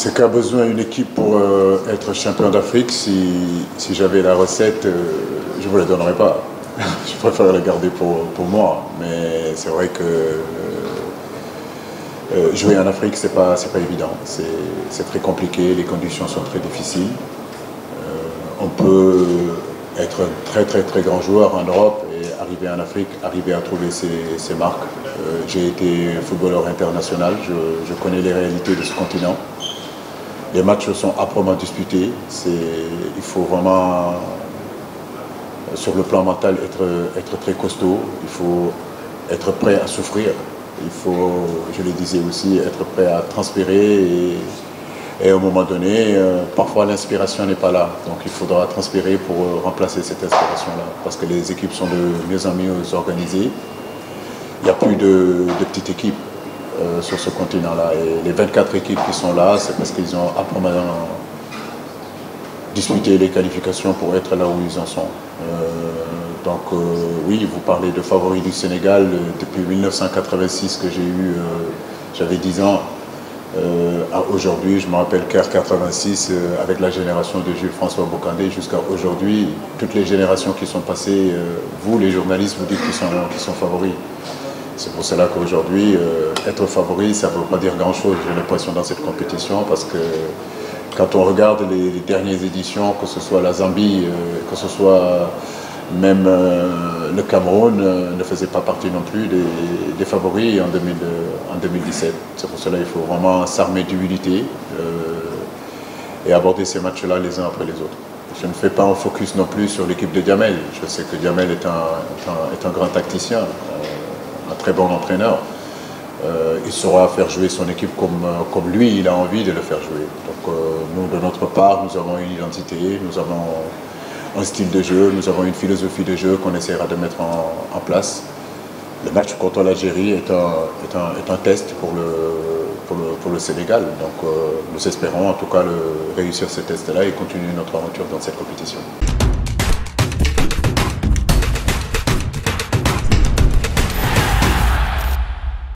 C'est qu'a besoin une équipe pour être champion d'Afrique. Si j'avais la recette, je ne vous la donnerais pas. Je préfère la garder pour moi. Mais c'est vrai que jouer en Afrique, ce n'est pas évident. C'est très compliqué, les conditions sont très difficiles. On peut être un très grand joueur en Europe et arriver en Afrique, arriver à trouver ses marques. J'ai été footballeur international, je connais les réalités de ce continent. Les matchs sont âprement disputés. Il faut vraiment, sur le plan mental, être très costaud. Il faut être prêt à souffrir. Il faut, je le disais aussi, être prêt à transpirer. Et à un moment donné, parfois l'inspiration n'est pas là. Donc il faudra transpirer pour remplacer cette inspiration-là. Parce que les équipes sont de mieux en mieux organisées. Il n'y a plus de petites équipes sur ce continent-là. Et les 24 équipes qui sont là, c'est parce qu'ils ont apparemment disputé les qualifications pour être là où ils en sont. Donc oui, vous parlez de favoris du Sénégal. Depuis 1986 que j'ai eu, j'avais 10 ans. Aujourd'hui, je me rappelle qu'en 86, avec la génération de Jules-François Bocandé, jusqu'à aujourd'hui, toutes les générations qui sont passées, vous, les journalistes, vous dites qu'ils sont favoris. C'est pour cela qu'aujourd'hui, être favori, ça ne veut pas dire grand-chose, j'ai l'impression, dans cette compétition, parce que quand on regarde les dernières éditions, que ce soit la Zambie, que ce soit même le Cameroun, ne faisait pas partie non plus des favoris en 2017. C'est pour cela qu'il faut vraiment s'armer d'humilité et aborder ces matchs-là les uns après les autres. Je ne fais pas un focus non plus sur l'équipe de Diamel. Je sais que Diamel est un grand tacticien. Un très bon entraîneur, il saura faire jouer son équipe comme lui, il a envie de le faire jouer. Donc nous, de notre part, nous avons une identité, nous avons un style de jeu, nous avons une philosophie de jeu qu'on essaiera de mettre en place. Le match contre l'Algérie est un test pour le Sénégal. Donc nous espérons en tout cas réussir ce test-là et continuer notre aventure dans cette compétition.